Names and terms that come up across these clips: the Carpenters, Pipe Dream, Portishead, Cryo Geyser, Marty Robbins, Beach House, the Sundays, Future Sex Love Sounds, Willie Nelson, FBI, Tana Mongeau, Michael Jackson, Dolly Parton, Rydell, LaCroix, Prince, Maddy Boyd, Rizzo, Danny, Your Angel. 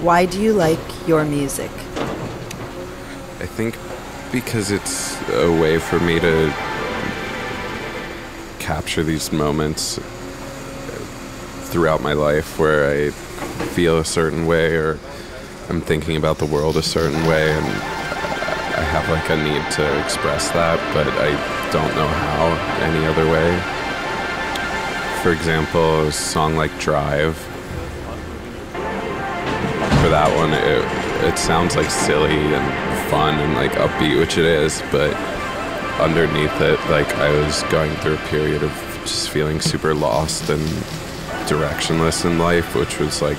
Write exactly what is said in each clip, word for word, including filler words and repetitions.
Why do you like your music? I think because it's a way for me to capture these moments throughout my life where I feel a certain way or I'm thinking about the world a certain way, and I have like a need to express that, but I don't know how any other way. For example, a song like Drive, for that one, it, it sounds like silly and fun and like upbeat, which it is, but underneath it, like I was going through a period of just feeling super lost and directionless in life, which was like,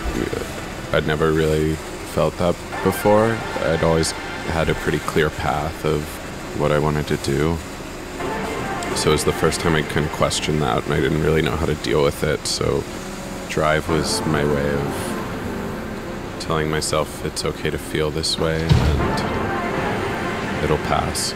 I'd never really felt that before. I'd always had a pretty clear path of what I wanted to do. So it was the first time I couldn't question that, and I didn't really know how to deal with it. So Drive was my way of telling myself it's okay to feel this way and it'll pass.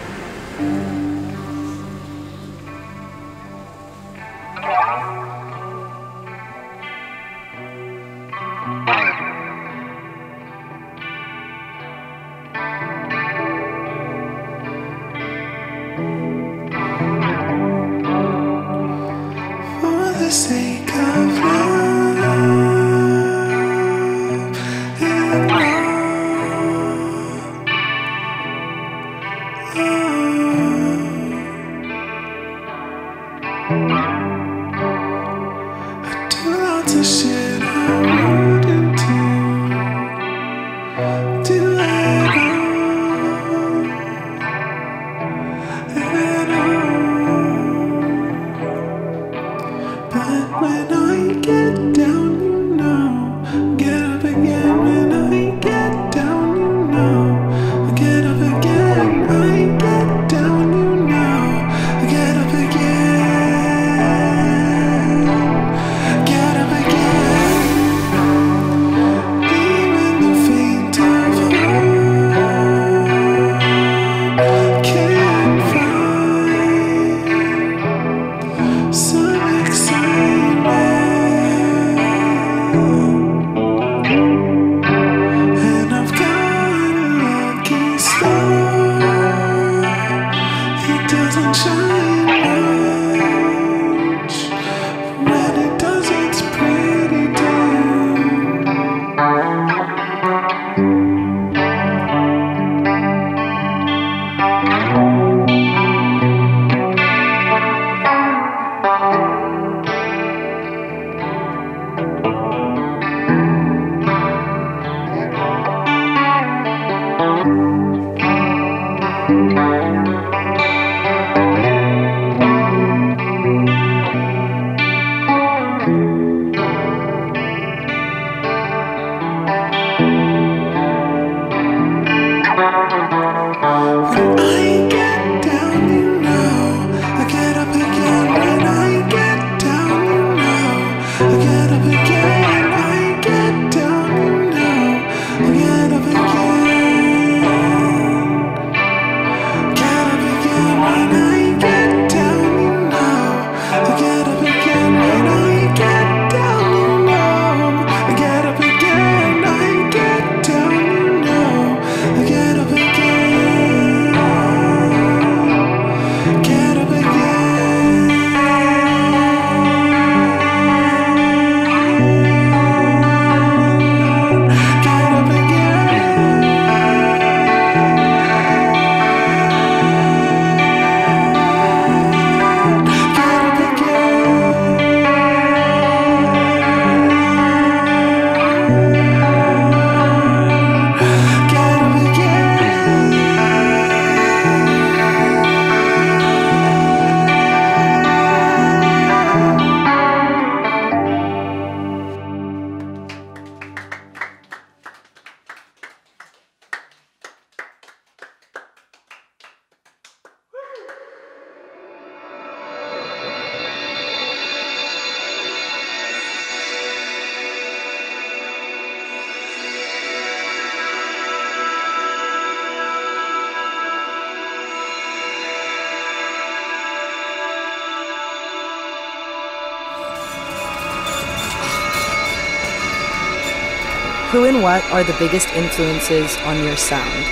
Who and what are the biggest influences on your sound?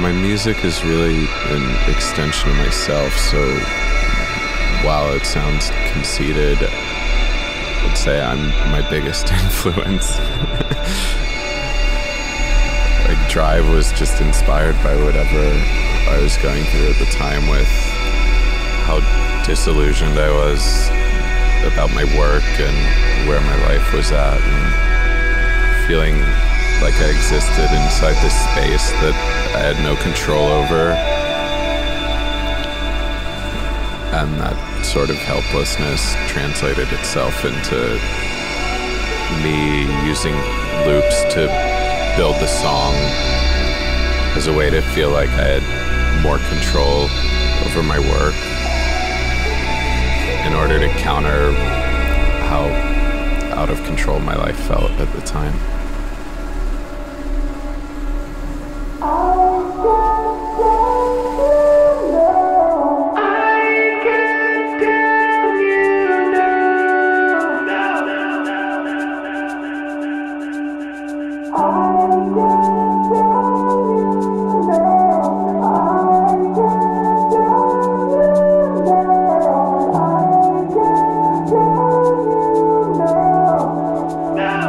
My music is really an extension of myself, so while it sounds conceited, I'd say I'm my biggest influence. Like, Drive was just inspired by whatever I was going through at the time, with how disillusioned I was about my work and where my life was at, and feeling like I existed inside this space that I had no control over, and that sort of helplessness translated itself into me using loops to build the song as a way to feel like I had more control over my work, in order to counter how out of control my life felt at the time. Now,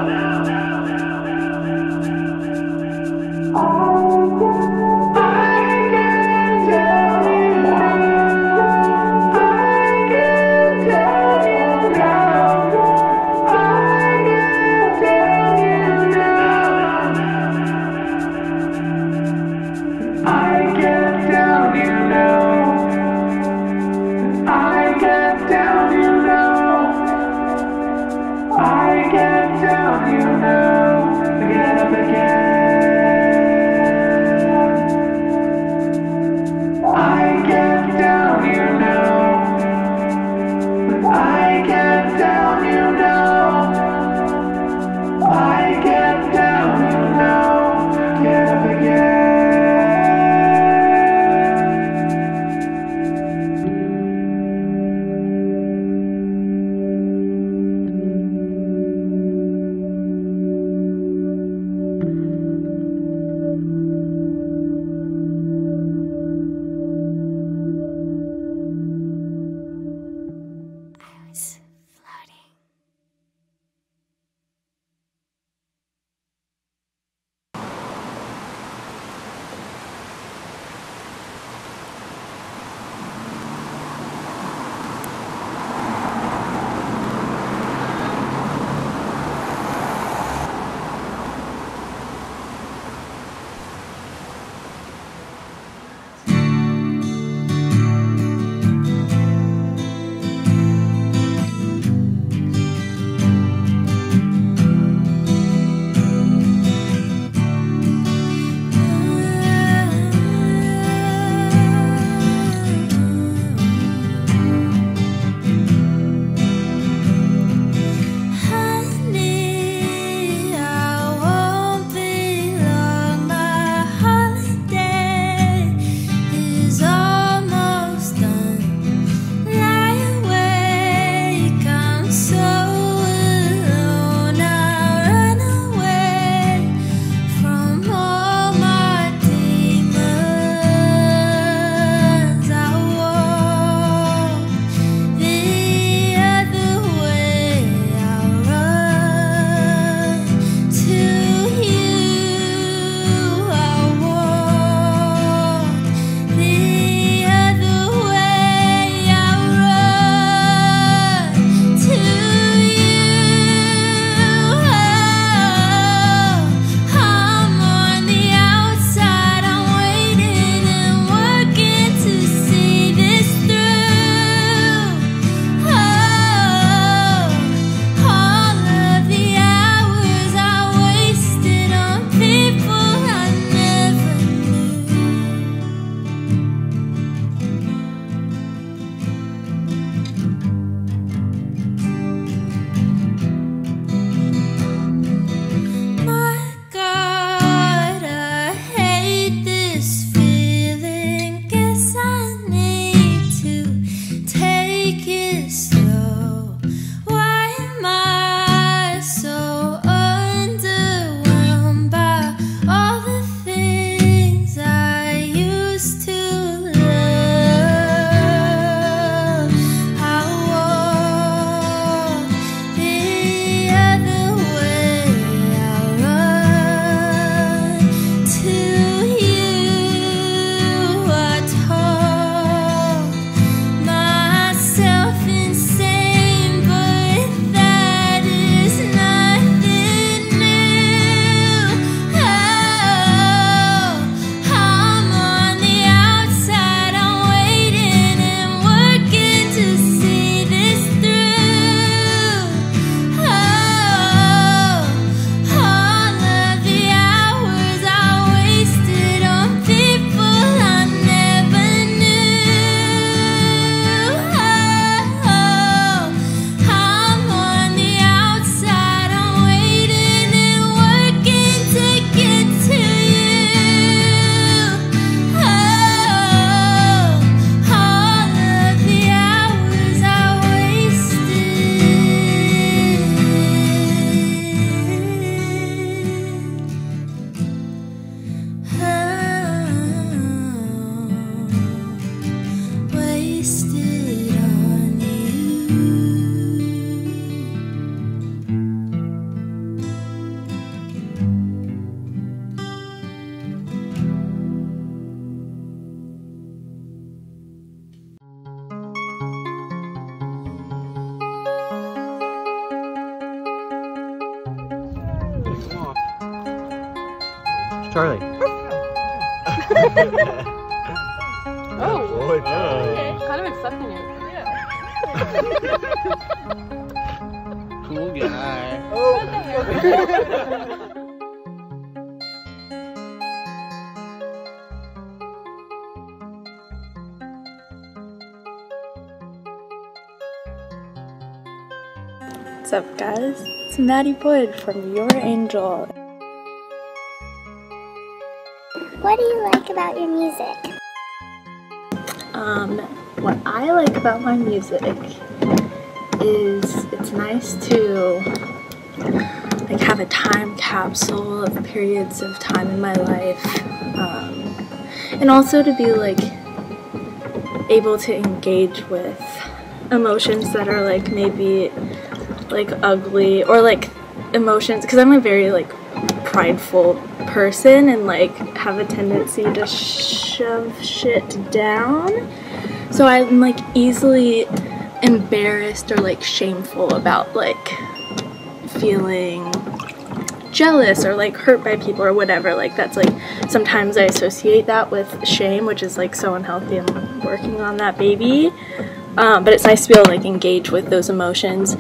now, now, now. Charlie. Oh. Boy, okay. Kind of accepting it. Yeah. Cool guy. Oh. What's up, guys? It's Maddy Boyd from Your Angel. What do you like about your music? Um, what I like about my music is it's nice to like have a time capsule of periods of time in my life, um, and also to be like able to engage with emotions that are like maybe like ugly or like emotions, because I'm a very like prideful person and like have a tendency to shove shit down, so I'm like easily embarrassed or like shameful about like feeling jealous or like hurt by people or whatever. Like that's like sometimes I associate that with shame, which is like so unhealthy, and I'm working on that, baby. Um, but it's nice to be able to like engage with those emotions,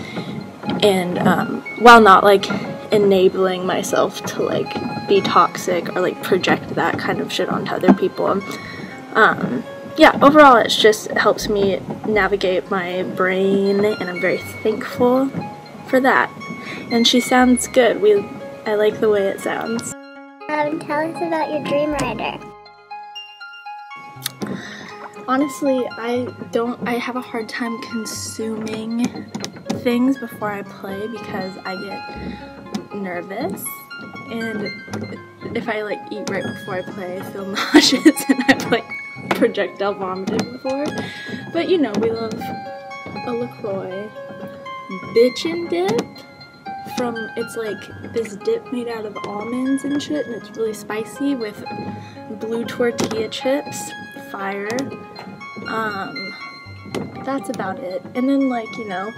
and um, while not like enabling myself to like be toxic or like project that kind of shit onto other people. Um, yeah, overall it's just, it just helps me navigate my brain, and I'm very thankful for that. And she sounds good. We, I like the way it sounds. Um, tell us about your dream rider. Honestly, I don't, I have a hard time consuming things before I play because I get nervous, and if I like eat right before I play, I feel nauseous and I've like projectile vomited before. But you know, we love a LaCroix bitchin' dip from, it's like this dip made out of almonds and shit, and it's really spicy with blue tortilla chips. Fire. Um, that's about it. And then, like, you know,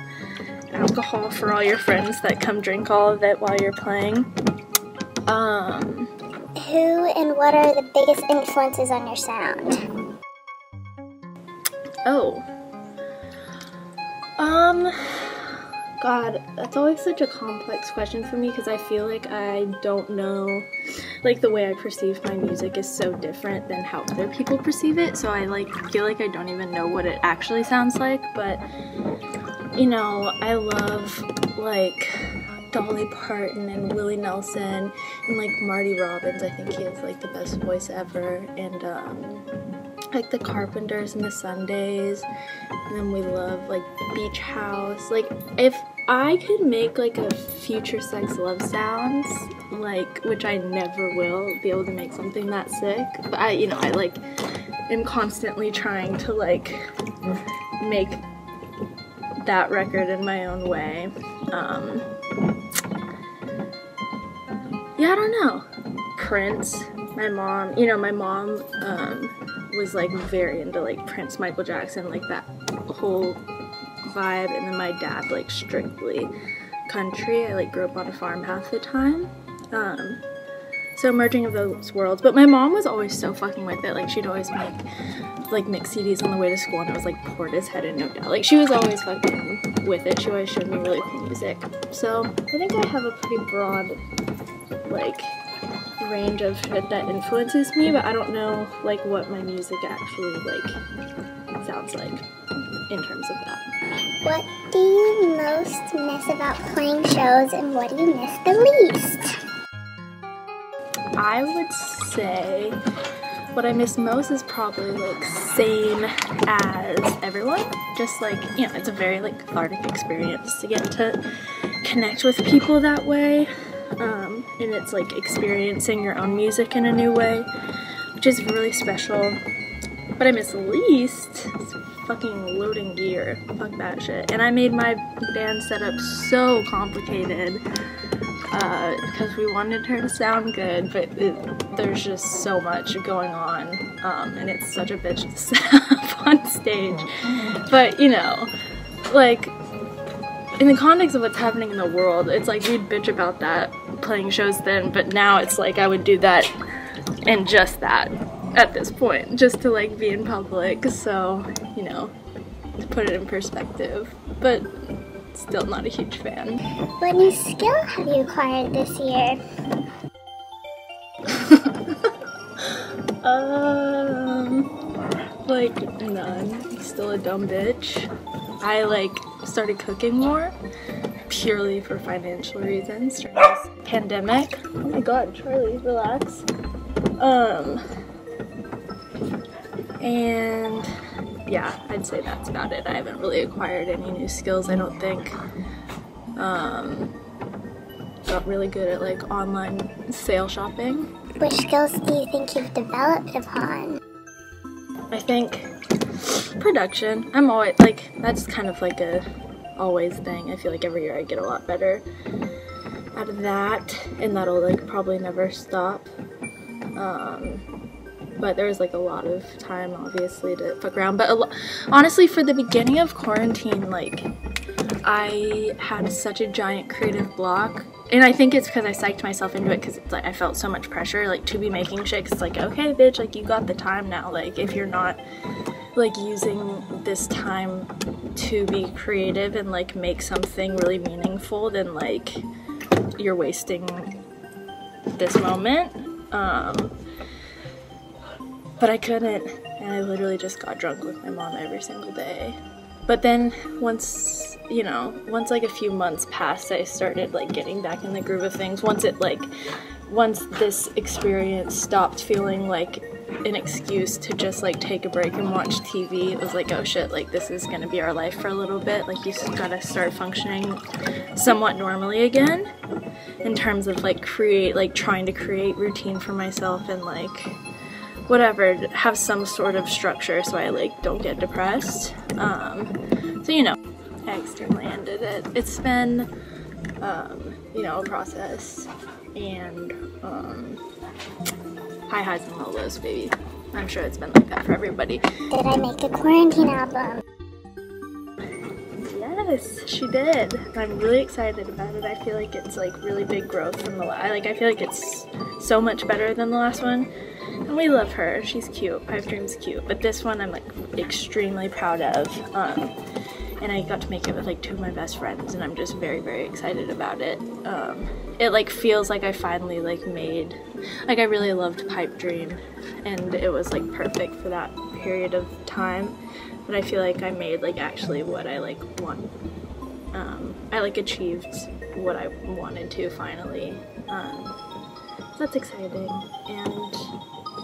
alcohol for all your friends that come drink all of it while you're playing. Um, Who and what are the biggest influences on your sound? Oh. Um, God, that's always such a complex question for me because I feel like I don't know, like the way I perceive my music is so different than how other people perceive it, so I like feel like I don't even know what it actually sounds like. But you know, I love like Dolly Parton and Willie Nelson and like Marty Robbins. I think he has like the best voice ever, and um, like the Carpenters and the Sundays, and then we love like Beach House. Like if I could make like a Future Sex Love Sounds, like, which I never will be able to make something that sick, but I, you know, I like am constantly trying to like make that record in my own way. Um, yeah, I don't know. Prince, my mom, you know, my mom um, was like very into like Prince, Michael Jackson, like that whole vibe, and then my dad like strictly country. I like grew up on a farm half the time, um, so merging of those worlds. But my mom was always so fucking with it. Like she'd always make like mix C Ds on the way to school, and I was like Portishead and No Doubt. Like she was always fucking with it. She always showed me really cool music. So I think I have a pretty broad like range of shit that influences me, but I don't know like what my music actually like sounds like in terms of that. What do you most miss about playing shows, and what do you miss the least? I would say what I miss most is probably like same as everyone. Just like, you know, it's a very like cathartic experience to get to connect with people that way. Um, and it's like experiencing your own music in a new way, which is really special. What I miss least is fucking loading gear. Fuck that shit. And I made my band setup so complicated uh, because we wanted her to sound good, but it, there's just so much going on, um, and it's such a bitch to set up on stage. But you know, like in the context of what's happening in the world, it's like we'd bitch about that playing shows then, but now it's like I would do that and just that at this point, just to like be in public, so you know, to put it in perspective, but still not a huge fan. What new skill have you acquired this year? um, like none. I'm still a dumb bitch. I like started cooking more purely for financial reasons during this pandemic. Oh my god, Charlie, relax. Um, and yeah, I'd say that's about it. I haven't really acquired any new skills, I don't think. Um, got really good at like online sale shopping. Which skills do you think you've developed upon? I think production. I'm always like, that's kind of like a always thing. I feel like every year I get a lot better out of that, and that'll like probably never stop. Um, but there was like a lot of time obviously to fuck around, but a lo honestly for the beginning of quarantine, like I had such a giant creative block, and I think it's because I psyched myself into it, because it's like I felt so much pressure like to be making shit, 'cause it's like, okay bitch, like you got the time now, like if you're not like using this time to be creative and like make something really meaningful, then like you're wasting this moment. Um, but I couldn't, and I literally just got drunk with my mom every single day. But then once, you know, once like a few months passed, I started like getting back in the groove of things. Once it like, once this experience stopped feeling like an excuse to just like take a break and watch T V, it was like, oh shit, like this is gonna be our life for a little bit. Like you just gotta start functioning somewhat normally again in terms of like create, like trying to create routine for myself and like whatever, have some sort of structure so I like don't get depressed. Um, so you know, I extremely ended it. It's been um, you know, a process, and um, high highs and low lows, baby. I'm sure it's been like that for everybody. Did I make a quarantine album? Yes, she did. I'm really excited about it. I feel like it's like really big growth from the last. Like I feel like it's so much better than the last one. And we love her. She's cute. Pipe Dream's cute. But this one I'm like extremely proud of. Um, and I got to make it with like two of my best friends, and I'm just very, very excited about it. Um, it like feels like I finally like made. Like I really loved Pipe Dream, and it was like perfect for that period of time, but I feel like I made like actually what I like want. Um, I like achieved what I wanted to finally. Um, that's exciting, and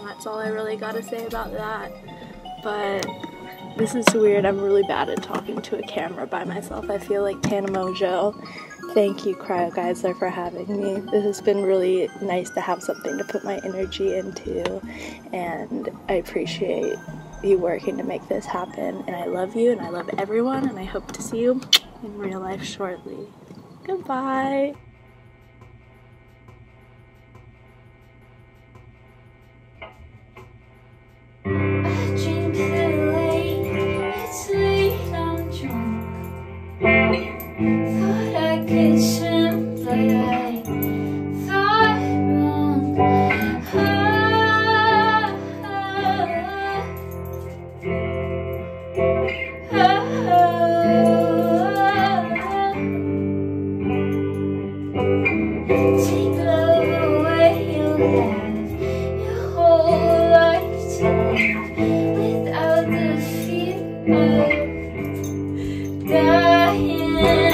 that's all I really gotta say about that. But this is weird, I'm really bad at talking to a camera by myself. I feel like Tana Mongeau. Thank you, Cryo Geyser, for having me. This has been really nice to have something to put my energy into, and I appreciate you working to make this happen, and I love you, and I love everyone, and I hope to see you in real life shortly. Goodbye! Without the fear of dying.